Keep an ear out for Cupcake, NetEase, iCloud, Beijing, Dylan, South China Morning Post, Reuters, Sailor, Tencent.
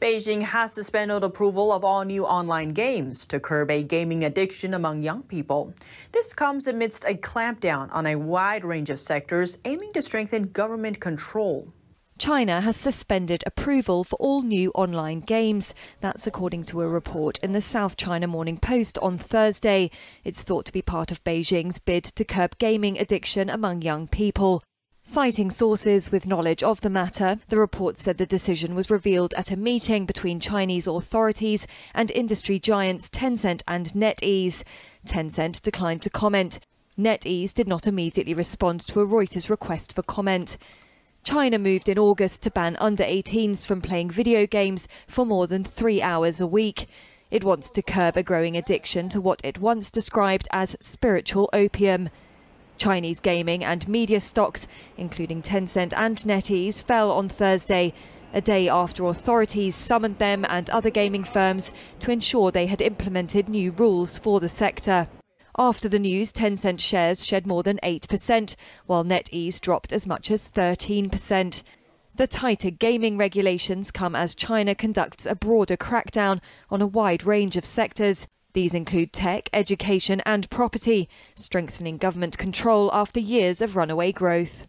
Beijing has suspended approval of all new online games to curb a gaming addiction among young people. This comes amidst a clampdown on a wide range of sectors aiming to strengthen government control. China has suspended approval for all new online games. That's according to a report in the South China Morning Post on Thursday. It's thought to be part of Beijing's bid to curb gaming addiction among young people. Citing sources with knowledge of the matter, the report said the decision was revealed at a meeting between Chinese authorities and industry giants Tencent and NetEase. Tencent declined to comment. NetEase did not immediately respond to a Reuters request for comment. China moved in August to ban under-18s from playing video games for more than 3 hours a week. It wants to curb a growing addiction to what it once described as spiritual opium. Chinese gaming and media stocks, including Tencent and NetEase, fell on Thursday, a day after authorities summoned them and other gaming firms to ensure they had implemented new rules for the sector. After the news, Tencent shares shed more than 8%, while NetEase dropped as much as 13%. The tighter gaming regulations come as China conducts a broader crackdown on a wide range of sectors. These include tech, education and property, strengthening government control after years of runaway growth.